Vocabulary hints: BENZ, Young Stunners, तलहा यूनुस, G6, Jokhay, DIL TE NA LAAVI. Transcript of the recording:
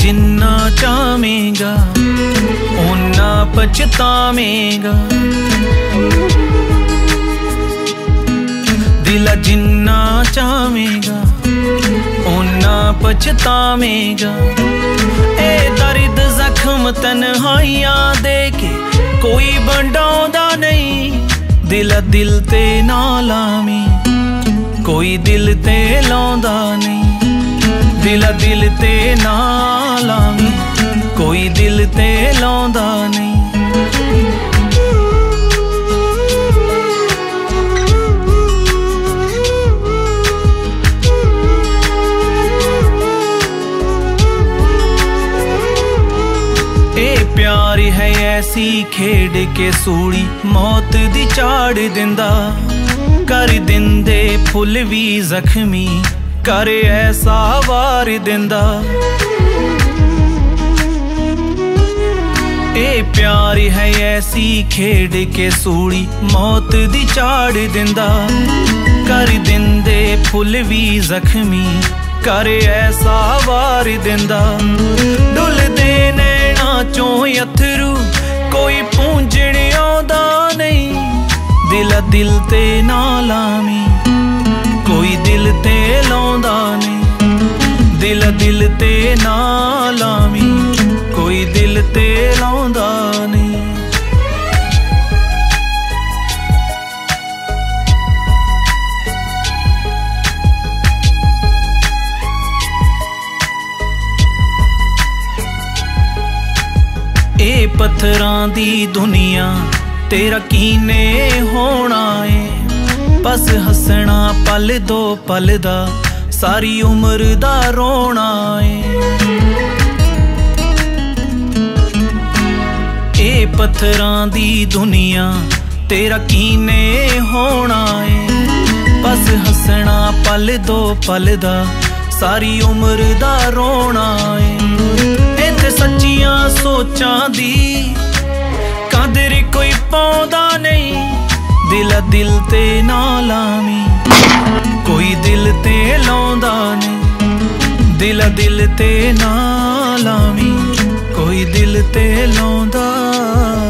जिन्ना चाहेगा उन्ना पछतावेगा। दिल जिन्ना चाहेगा उन्ना पछतावेगा। ए दर्द जख्म तन्हाइयां देके कोई बंटाउंदा नहीं। दिल ते ना लावी कोई दिल ते लाउंदा नहीं। दिल ते ना लावी कोई दिल ते लाउंदा नहीं। प्यार है ऐसी खेड़ के सूड़ी मौत दी चाड़ दिंदा। कर दिंदे फुल भी जख्मी कर ऐसा वार दिंदा। ए प्यार है ऐसी खेड़ के सूड़ी मौत दी चाड़ दिंदा। कर दिंदे फुल भी जख्मी कर ऐसा वार दिंदा। डुलदे ने चों अथरू कोई पूंजने आंदा नहीं। दिल ते ना लावी कोई दिल ते लाउंदा नहीं। दिल ते ना लावी कोई दिल ते लाउंदा नहीं। पत्थरां दी दुनिया तेरा कीने होना है। बस हसना पल दो पल दा सारी उम्र दा रोना है। पत्थरां दी दुनिया तेरा कीने होना है। बस हसना पल दो पल दा सारी उम्र दा रोना है। सच्चियां सोचा दी कदर कोई पौधा नहीं। दिल ते ना लावी कोई दिल ते लाउंदा नहीं। दिल ते ना लावी कोई दिल ते लाउंदा।